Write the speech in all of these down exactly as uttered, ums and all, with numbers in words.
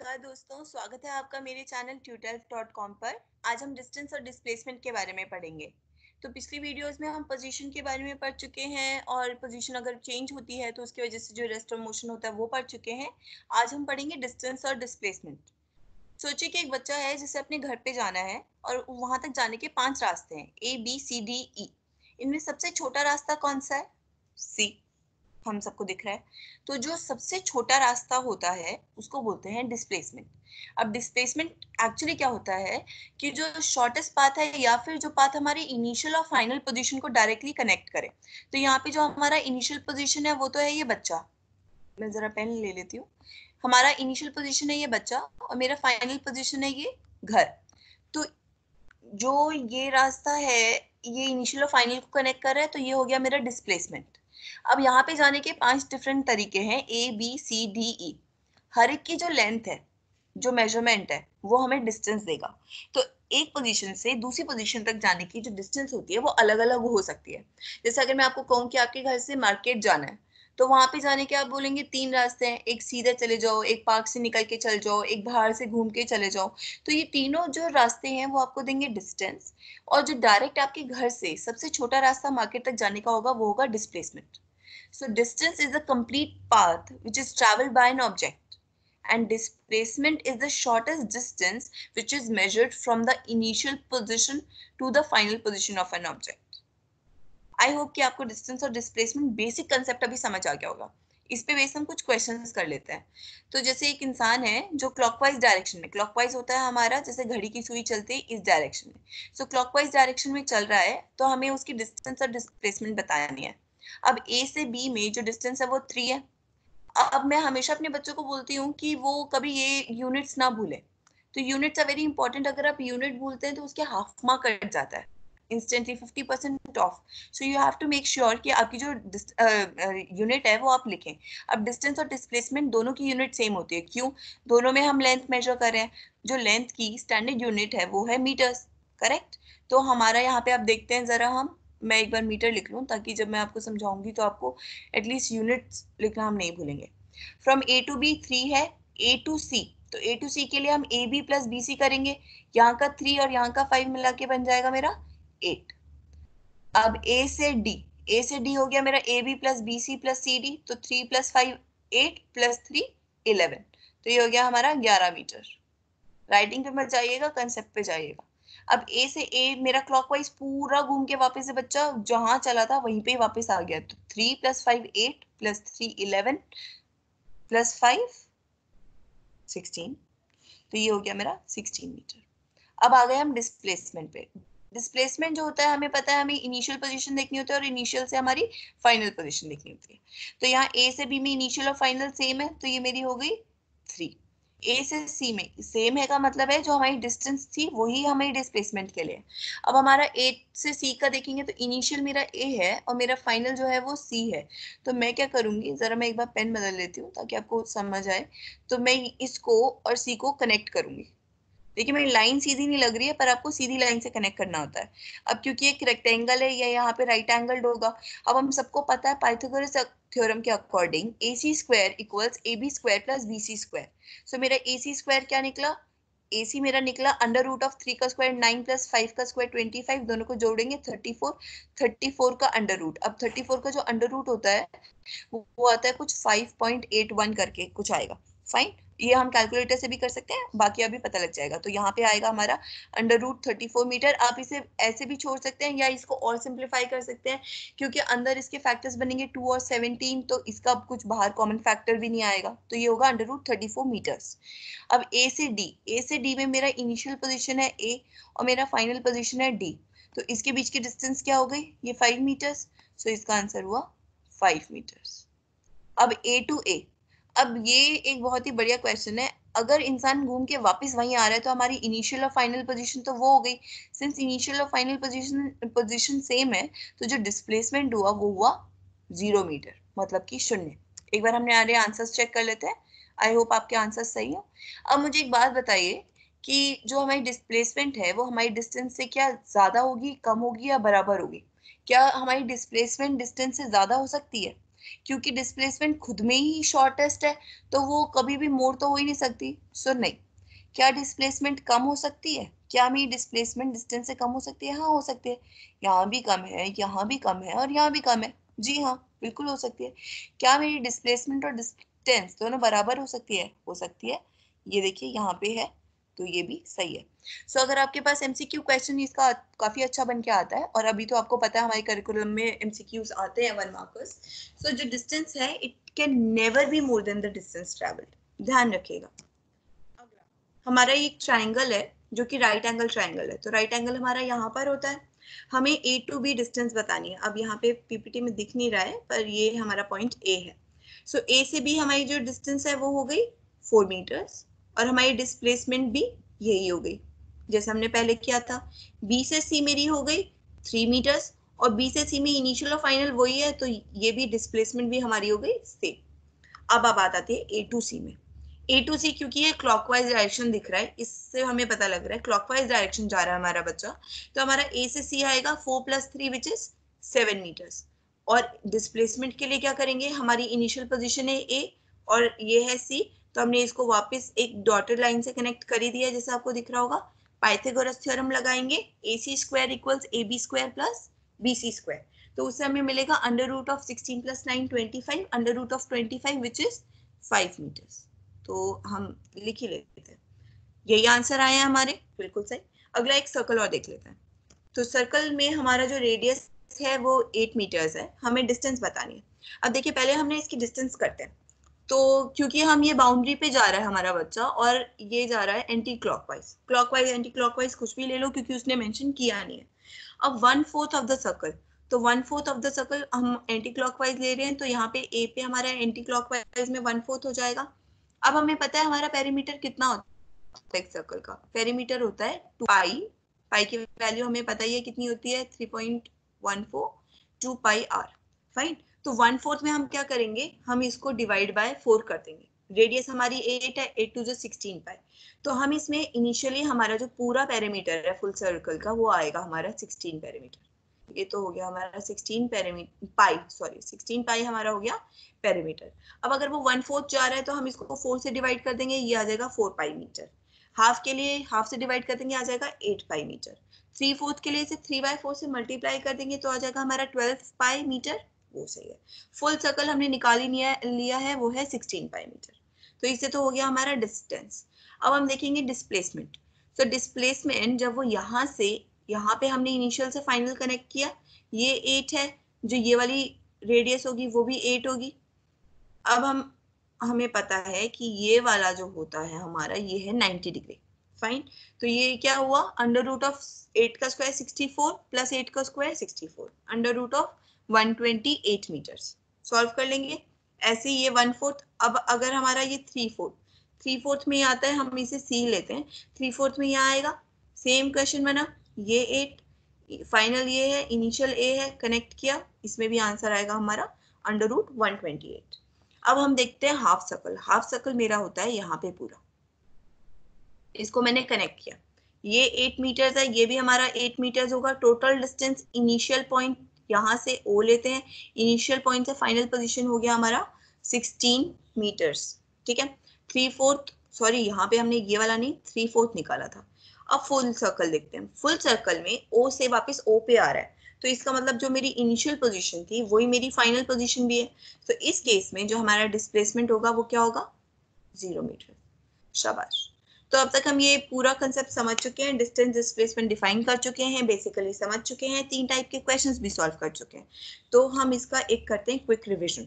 नमस्कार दोस्तों, स्वागत है आपका मेरे चैनल tutelf डॉट com पर। आज हम डिस्टेंस और डिस्प्लेसमेंट के बारे में पढ़ेंगे। तो पिछली वीडियोस में हम पोजीशन के बारे में पढ़ चुके हैं और पोजीशन अगर चेंज होती है तो उसकी वजह से जो रेस्ट ऑफ मोशन होता है वो पढ़ चुके हैं। आज हम पढ़ेंगे डिस्टेंस और डिस्प्लेसमेंट। सोचिए कि एक बच्चा है जिसे अपने घर पे जाना है और वहां तक जाने के पांच रास्ते हैं, A B C D E. इनमें सबसे छोटा रास्ता कौन सा है? सी। हम सबको दिख रहा है। तो जो सबसे छोटा रास्ता होता है उसको बोलते हैं डिस्प्लेसमेंट। अब डिस्प्लेसमेंट एक्चुअली क्या होता है कि जो शॉर्टेस्ट पाथ है या फिर जो पाथ हमारे इनिशियल और फाइनल पोजीशन को डायरेक्टली कनेक्ट करे। तो यहाँ पे जो हमारा इनिशियल पोजीशन है वो तो है ये बच्चा, मैं जरा पेन ले लेती हूँ। हमारा इनिशियल पोजीशन है ये बच्चा और मेरा फाइनल पोजीशन है ये घर। तो जो ये रास्ता है ये इनिशियल और फाइनल को कनेक्ट कर रहा है, तो ये हो गया मेरा डिस्प्लेसमेंट। अब यहाँ पे जाने के पांच डिफरेंट तरीके हैं, A B C D E. हर एक की जो लेंथ है, जो मेजरमेंट है, वो हमें डिस्टेंस देगा। तो एक पोजीशन से दूसरी पोजीशन तक जाने की जो डिस्टेंस होती है वो अलग अलग हो सकती है। जैसे अगर मैं आपको कहूँ कि आपके घर से मार्केट जाना है, तो वहां पे जाने के आप बोलेंगे तीन रास्ते हैं, एक सीधा चले जाओ, एक पार्क से निकल के चल जाओ, एक बाहर से घूम के चले जाओ। तो ये तीनों जो रास्ते हैं वो आपको देंगे डिस्टेंस। और जो डायरेक्ट आपके घर से सबसे छोटा रास्ता मार्केट तक जाने का होगा वो होगा displacement. So distance is the complete path which is travelled by an object and displacement is the shortest distance which is measured from the initial position to the final position of an object. I hope कि आपको distance और displacement basic concept अभी समझ आ गया होगा। इस पे base हम कुछ क्वेश्चंस कर लेते हैं। तो जैसे एक इंसान है जो क्लॉकवाइज डायरेक्शन में, क्लॉकवाइज होता है हमारा जैसे घड़ी की सुई चलती है इस डायरेक्शन में, सो क्लॉकवाइज डायरेक्शन में चल रहा है, तो हमें उसकी डिस्टेंस और डिस्प्लेसमेंट बतानी है। अब ए से बी में जो डिस्टेंस है वो थ्री है। अब मैं हमेशा अपने बच्चों को बोलती हूँ कि वो कभी ये यूनिट्स ना भूले। तो यूनिट्स आर वेरी इंपॉर्टेंट। अगर आप यूनिट भूलते हैं तो उसके हाफ मार्क कट जाता है, instantly fifty percent off. So you have to make sure कि आपकी जो यूनिट uh, है वो आप लिखें। अब डिस्टेंस और डिस्प्लेसमेंट दोनों की यूनिट सेम होती है। क्यों? दोनों में हम लेंथ मेजर कर रहे हैं। जो लेंथ की स्टैंडर्ड यूनिट है वो है मीटर्स, करेक्ट? तो हमारा यहाँ पे आप देखते हैं, जरा हम मैं एक बार मीटर लिख लूँ ताकि जब मैं आपको समझाऊंगी तो आपको एटलीस्ट यूनिट्स लिखना हम नहीं भूलेंगे। From A to B three है, ए टू सी, तो ए टू सी के लिए हम A B plus B C करेंगे। यहाँ का थ्री और यहाँ का फाइव मिला के बन जाएगा मेरा एट। अब ए से डी, ए से डी हो गया मेरा A B plus B C plus C D, तो three plus five eight plus three eleven, तो ये हो गया हमारा ग्यारह मीटर। राइटिंग पे मत जाइएगा, कंसेप्ट पे जाइएगा। अब ए से ए मेरा क्लॉकवाइज पूरा घूम के वापस से बच्चा जहां चला था वहीं पे वापस आ गया, तो three plus five eight plus three eleven plus five sixteen, तो ये हो गया मेरा सिक्सटीन मीटर। अब आ गए हम डिस्प्लेसमेंट पे। डिस्प्लेसमेंट जो होता है हमें पता है, हमें इनिशियल पोजीशन देखनी होती है और इनिशियल से हमारी फाइनल पोजीशन देखनी होती है। तो यहाँ ए से बी में इनिशियल और फाइनल सेम है, तो ये मेरी हो गई थ्री। ए से सी में सेम है का मतलब है जो हमारी डिस्टेंस थी वही हमारी डिस्प्लेसमेंट के लिए। अब हमारा ए से सी का देखेंगे तो इनिशियल मेरा ए है और मेरा फाइनल जो है वो सी है। तो मैं क्या करूंगी, जरा मैं एक बार पेन बदल लेती हूँ ताकि आपको समझ आए। तो मैं इसको और सी को कनेक्ट करूंगी। देखिए मेरी लाइन सीधी नहीं लग रही है, पर आपको सीधी लाइन से कनेक्ट करना होता है। अब क्योंकि एक रेक्टेंगल है या यहाँ पे राइट एंगल्ड होगा। अब हम सबको पता है पाइथागोरस थ्योरम के according A C square equals A B square plus B C square. So मेरा ए सी स्क्वायर क्या निकला, ए सी मेरा निकला अंडर रूट ऑफ थ्री का स्क्वायर नाइन प्लस फाइव का स्क्वायर ट्वेंटी फाइव, दोनों को जोड़ेंगे थर्टी फोर, थर्टी फोर का अंडर रूट। अब थर्टी फोर का जो अंडर रूट होता है वो आता है कुछ फाइव पॉइंट एट वन करके कुछ आएगा। फाइन, ये हम कैलकुलेटर से भी कर सकते हैं, बाकी अभी पता लग जाएगा। तो यहाँ पे आएगा हमारा under root thirty four metre. आप इसे ऐसे भी छोड़ सकते हैं या इसको और सिंप्लीफाई कर सकते हैं, क्योंकि अंदर इसके फैक्टर्स बनेंगे टू और सेवनटीन, तो इसका अब कुछ बाहर कॉमन फैक्टर भी नहीं आएगा। तो ये होगा under root thirty four metres. अब ए से डी, ए से डी में मेरा इनिशियल पोजिशन है ए और मेरा फाइनल पोजिशन है डी, तो इसके बीच की डिस्टेंस क्या हो गई, ये फाइव मीटर्स। सो इसका आंसर हुआ फाइव मीटर्स। अब ए टू ए, अब ये एक बहुत ही बढ़िया क्वेश्चन है। अगर इंसान घूम के वापस वहीं आ रहा है तो हमारी इनिशियल और फाइनल पोजीशन तो वो हो गई। सिंस इनिशियल और फाइनल पोजीशन पोजीशन सेम है, तो जो डिस्प्लेसमेंट हुआ वो हुआ जीरो मीटर, मतलब कि शून्य। एक बार हमने आगे आंसर्स चेक कर लेते हैं। आई होप आपके आंसर्स सही हो। अब मुझे एक बात बताइए कि जो हमारी डिस्प्लेसमेंट है वो हमारी डिस्टेंस से क्या ज्यादा होगी, कम होगी या बराबर होगी? क्या हमारी डिस्प्लेसमेंट डिस्टेंस से ज्यादा हो सकती है? क्योंकि डिस्प्लेसमेंट खुद में ही शॉर्टेस्ट है तो वो कभी भी मोर तो हो ही नहीं सकती. सो नहीं. क्या डिस्प्लेसमेंट कम हो सकती है? क्या मेरी डिस्प्लेसमेंट डिस्टेंस से कम हो सकती है? हाँ हो सकती है. यहाँ भी कम है, यहाँ भी कम है और यहाँ भी कम है. जी हाँ बिल्कुल हो सकती है. क्या मेरी डिस्प्लेसमेंट और डिस्टेंस दोनों बराबर हो सकती है? हो सकती है. ये देखिए यहाँ पे है तो ये भी सही है. सो so, अगर आपके पास एमसीक्यू क्वेश्चन इसका काफी अच्छा बन के आता है और अभी तो आपको पता है हमारे करिकुलम में एमसीक्यूज आते हैं वन मार्कर्स. सो जो डिस्टेंस है it can never be more than the distance travelled. ध्यान रखिएगा. हमारा एक ट्राइंगल है जो कि राइट एंगल ट्राइंगल है तो राइट एंगल हमारा यहाँ पर होता है. हमें ए टू बी डिस्टेंस बतानी है. अब यहाँ पे पीपीटी में दिख नहीं रहा है पर ये हमारा पॉइंट ए है. सो so, ए से बी हमारी जो डिस्टेंस है वो हो गई फोर मीटर्स और हमारी डिस्प्लेसमेंट भी यही हो गई जैसे हमने पहले किया था. बी से सी मेरी हो गई थ्री मीटर्स और बी से सी में इनिशियल और फाइनल वही है तो ये भी डिस्प्लेसमेंट भी हमारी हो गई सेम. अब बात आती है ए टू सी में. ए टू सी क्योंकि ये क्लॉकवाइज डायरेक्शन दिख रहा है इससे हमें पता लग रहा है क्लॉकवाइज डायरेक्शन जा रहा है हमारा बच्चा. तो हमारा ए से सी आएगा four plus three which is seven metres और डिस्प्लेसमेंट के लिए क्या करेंगे? हमारी इनिशियल पोजीशन है ए और ये है सी तो हमने इसको वापस एक डॉटेड लाइन से कनेक्ट कर ही दिया जैसे आपको दिख रहा होगा. पाइथागोरस थ्योरम लगाएंगे. A C square equals A B square plus B C square तो उससे हमें मिलेगा under root of sixteen plus nine twenty five under root of twenty five which is five metres. तो हम लिख ही लेते हैं यही आंसर आए हैं हमारे बिल्कुल सही. अगला एक सर्कल और देख लेते हैं. तो सर्कल में हमारा जो रेडियस है वो एट मीटर्स है. हमें डिस्टेंस बतानी है. अब देखिए पहले हमने इसकी डिस्टेंस करते हैं तो क्योंकि हम ये बाउंड्री पे जा रहा है हमारा बच्चा और ये जा रहा है anti clockwise. Clockwise anti clockwise कुछ भी ले लो क्योंकि उसने मेंशन किया नहीं है. अब one fourth of the circle तो one fourth of the circle हम एंटी क्लॉकवाइज ले रहे हैं तो यहाँ पे ए पे हमारा एंटी क्लॉकवाइज में वन फोर्थ हो जाएगा. अब हमें पता है हमारा पेरीमीटर कितना होता है एक सर्कल का. पेरीमीटर होता है टू पाई. पाई की वैल्यू हमें पता ही है कितनी होती है three point one four two pi R. Fine. तो वन फोर्थ में हम क्या करेंगे? हम इसको डिवाइड बाय फोर कर देंगे. रेडियस हमारी एट है एट टू जो सिक्सटीन पाई तो हम इसमें इनिशियली हमारा जो पूरा पेरीमीटर है फुल सर्कल का वो आएगा हमारा सिक्सटीन पेरीमीटर. ये तो हो गया हमारा sixteen perimeter pi sorry sixteen pi हमारा हो गया पेरीमीटर. अब अगर वो वन फोर्थ जा रहा है तो हम इसको फोर से डिवाइड कर देंगे ये आ जाएगा फोर पाई मीटर. हाफ के लिए हाफ से डिवाइड कर देंगे आ जाएगा eight pi metre. Three fourth के लिए इसे थ्री बाई फोर से मल्टीप्लाई कर देंगे तो आ जाएगा हमारा ट्वेल्व पाई मीटर. वो सही है. फुल सर्कल हमने निकाल ही लिया है वो है सिक्सटीन पाई मीटर. तो इससे तो हो गया हमारा डिस्टेंस. अब हम देखेंगे डिस्प्लेसमेंट. तो डिस्प्लेसमेंट जब वो यहाँ से यहाँ पे हमने इनिशियल से फाइनल कनेक्ट किया ये एट है जो ये वाली रेडियस होगी वो भी एट होगी. अब हम हमें पता है कि ये वाला जो होता है हमारा ये है नाइन्टी डिग्री. फाइन. तो ये क्या हुआ? अंडर रूट ऑफ एट का square sixty four plus eight का square sixty four under root of one twenty eight metres. Solve कर लेंगे ऐसे ये वन फोर्थ. अब अगर हमारा ये थ्री फोर्थ थ्री फोर्थ में आता है हम इसे सी लेते हैं. थ्री फोर्थ में यहाँ आएगा सेम क्वेश्चन बना ये एट फाइनल ये है इनिशियल ए है कनेक्ट किया इसमें भी आंसर आएगा हमारा under root one twenty eight. अब हम देखते हैं हाफ सर्कल. हाफ सर्कल मेरा होता है यहाँ पे पूरा. इसको मैंने कनेक्ट किया ये एट मीटर्स है ये भी हमारा एट मीटर्स होगा. टोटल डिस्टेंस इनिशियल पॉइंट यहाँ से ओ लेते हैं इनिशियल पॉइंट से फाइनल पोजीशन हो गया हमारा सिक्सटीन मीटर्स. ठीक है. थ्री फोर्थ सॉरी यहाँ पे हमने ये वाला नहीं थ्री फोर्थ निकाला था. अब फुल सर्कल देखते हैं. फुल सर्कल में ओ से वापस ओ पे आ रहा है तो इसका मतलब जो मेरी इनिशियल पोजीशन थी वही मेरी फाइनल पोजीशन भी है. तो इस केस में जो हमारा डिस्प्लेसमेंट होगा वो क्या होगा? Zero metre. शाबाश. तो अब तक हम ये पूरा कंसेप्ट समझ चुके हैं. डिस्टेंस डिस्प्लेसमेंट डिफाइन कर चुके हैं बेसिकली समझ चुके हैं. तीन टाइप के क्वेश्चंस भी सॉल्व कर चुके हैं. तो हम इसका एक करते हैं क्विक रिविजन.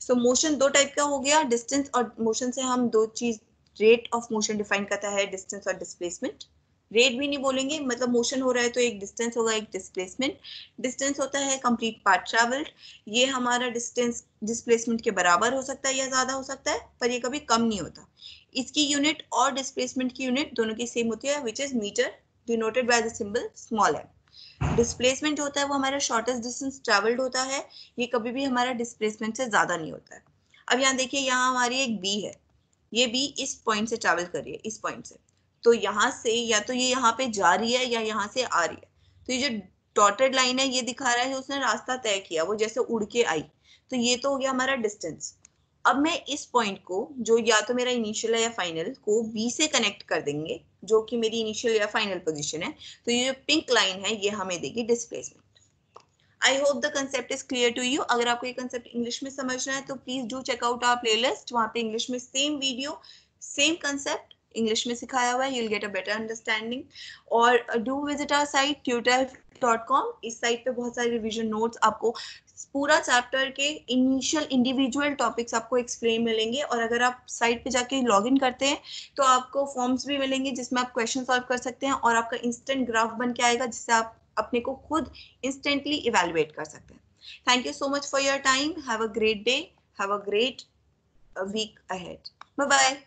सो मोशन दो टाइप का हो गया. डिस्टेंस और मोशन से हम दो चीज रेट ऑफ मोशन डिफाइन करता है डिस्टेंस और डिस्प्लेसमेंट. रेट भी नहीं बोलेंगे मतलब मोशन हो रहा है तो एक डिस्टेंस होगा एक डिस्प्लेसमेंट. डिस्टेंस होता है कंप्लीट पाथ ट्रैवल्ड. ये हमारा डिस्टेंस डिस्प्लेसमेंट के बराबर हो सकता है या ज्यादा हो सकता है पर ये कभी कम नहीं होता. इसकी यूनिट और डिस्प्लेसमेंट की यूनिट दोनों की सेम होती है which is metre denoted by the symbol small m. Displacement होता है वो हमारा शॉर्टेस्ट डिस्टेंस ट्रेवल्ड होता है. ये कभी भी हमारा डिस्प्लेसमेंट से ज्यादा नहीं होता है. अब यहाँ देखिए यहाँ हमारी एक बी है ये बी इस पॉइंट से ट्रैवल कर रही है इस पॉइंट से तो यहाँ से या तो ये यहाँ पे जा रही है या यहाँ से आ रही है. तो ये जो डॉटेड लाइन है ये दिखा रहा है उसने रास्ता तय किया, वो जैसे उड़ के आई। तो ये तो हो गया हमारा डिस्टेंस। अब मैं इस पॉइंट को जो या तो मेरा इनिशियल है या फाइनल को बी से कनेक्ट कर देंगे जो कि मेरी इनिशियल या फाइनल पोजीशन है। तो ये जो पिंक लाइन है ये हमें देगी displacement. I hope the concept is clear to you. अगर आपको ये कंसेप्ट इंग्लिश में समझना है तो please do check out our playlist, वहां पे इंग्लिश में same video same concept English में सिखाया हुआ है, you will get a better understanding. और do visit our site tutelf dot com। इस साइट पे बहुत सारे रिवीजन नोट्स, आपको पूरा चैप्टर के इनिशियल इंडिविजुअल टॉपिक्स आपको एक्सप्लेन मिलेंगे। और अगर आप साइट पे जाके लॉगिन करते हैं तो आपको फॉर्म्स भी मिलेंगे जिसमें आप क्वेश्चन सॉल्व कर सकते हैं और आपका इंस्टेंट ग्राफ बन के आएगा जिससे आप अपने को खुद इंस्टेंटली इवेलुएट कर सकते हैं। Thank you so much for your time. Have a great day, have a great week ahead. Bye bye.